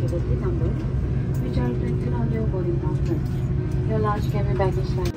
connectivity numbers, which are printed on your boarding pass. Your large carry baggage bag.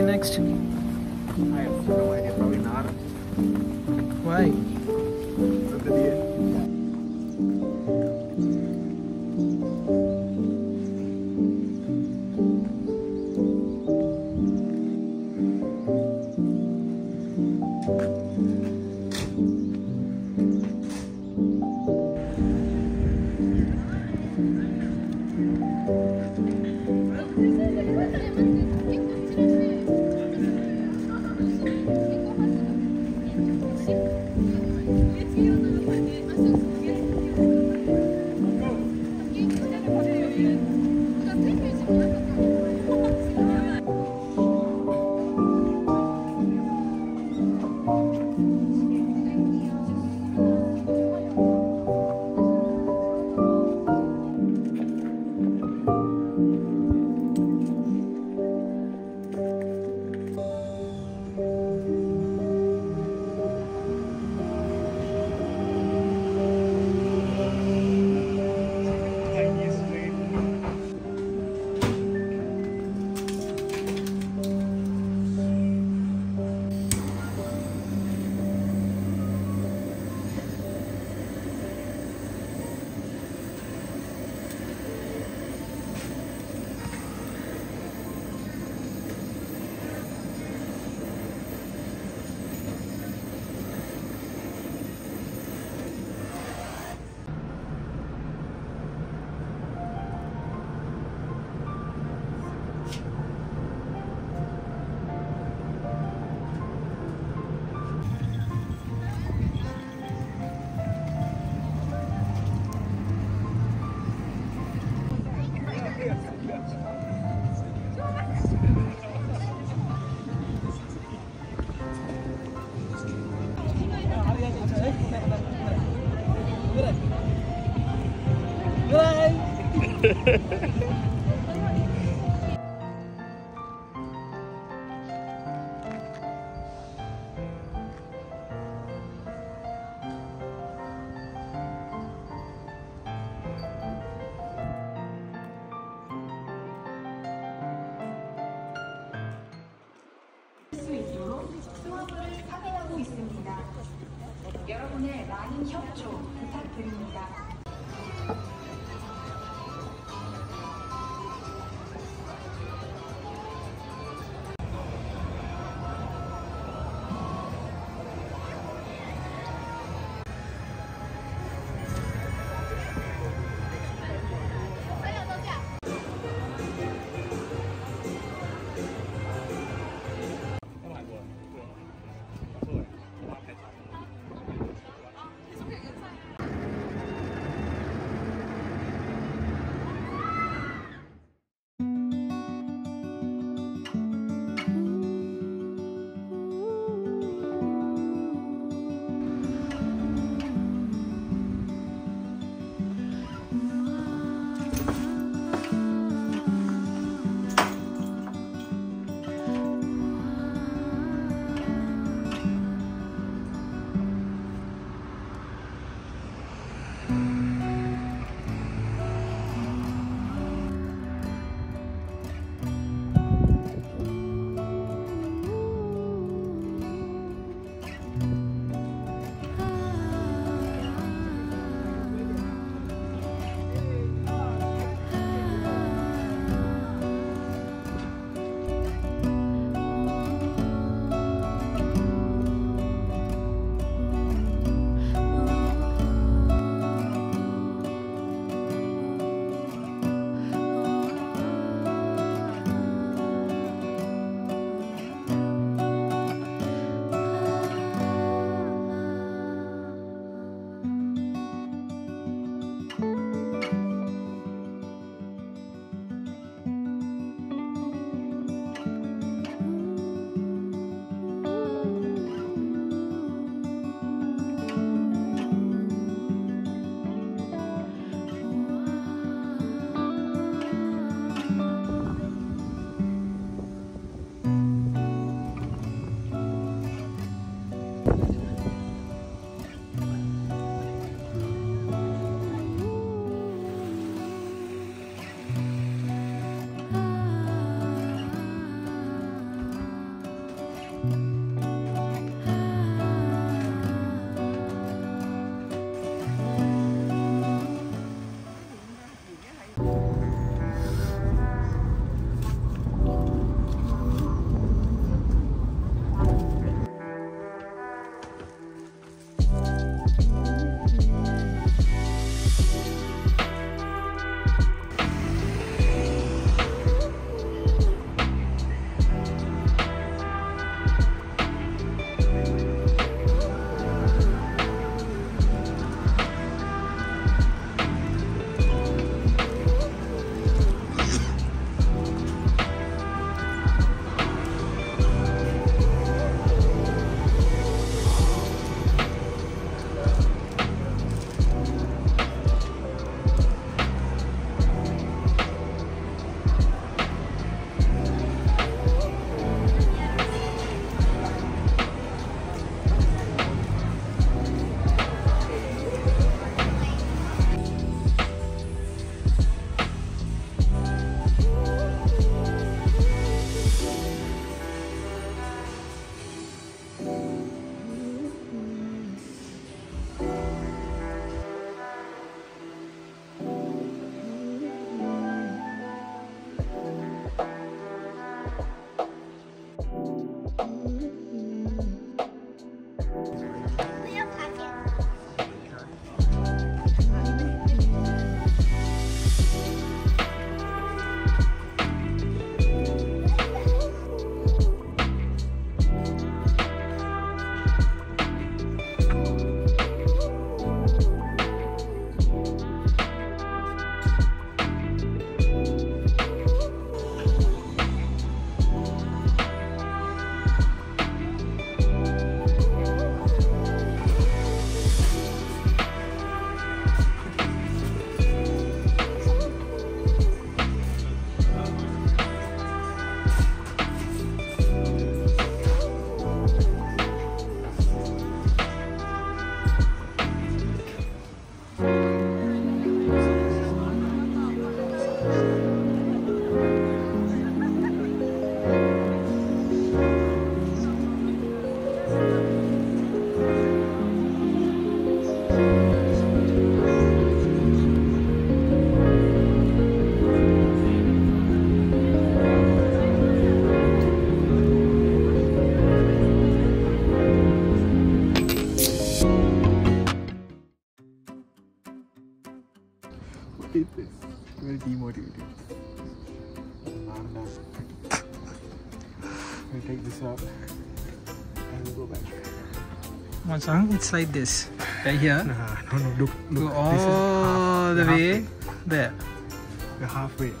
Next to me. I have no idea, probably not. Why? Look at the end. 수업을 사회하고 있습니다. 여러분의 많은 협조 부탁드립니다. What is this? You are demotivated. I'm done. We'll take this out and go back. Machang, it's like this. Right here. No. Look. Go all the way there. We're halfway.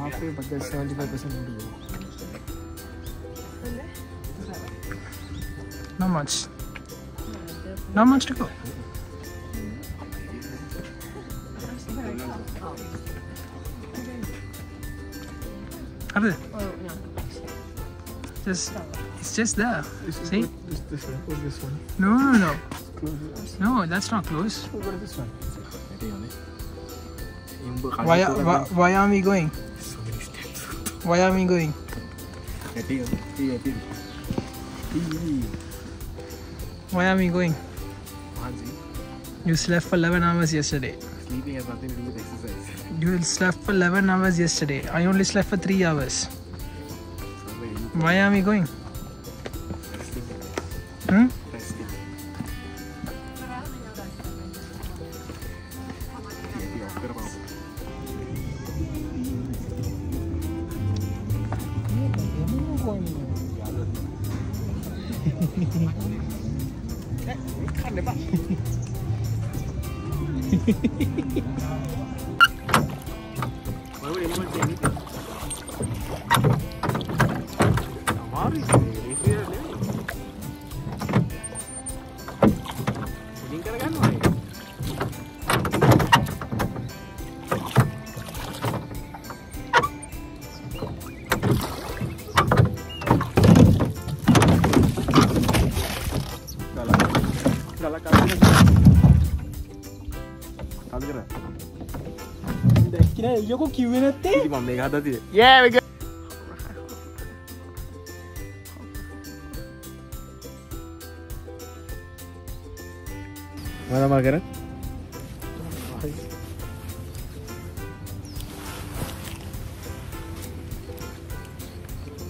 Halfway, but there's 75% to go. Not much. Not much to go. Just, it's just there. See? This one. No. No, that's not close. What is this one? Why are we going? So many steps. Why are we going? Why are we going? You slept for 11 hours yesterday. Sleeping has nothing to do with exercise. You slept for 11 hours yesterday. I only slept for 3 hours. Why are we going? Resting. Why would anyone say anything? What is it? 요거 기운했대? 이만 내가 하다지. 예, 이거. 뭐라 말하래?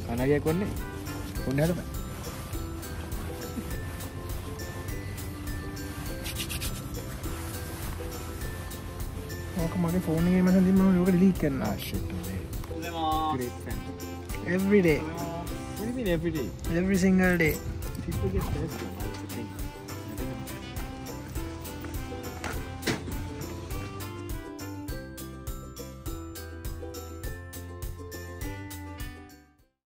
가나리아 건네. 건네 하자. My phone game and the moon leak and ash today. Every day. What do you mean every day? Every single day. People get tested.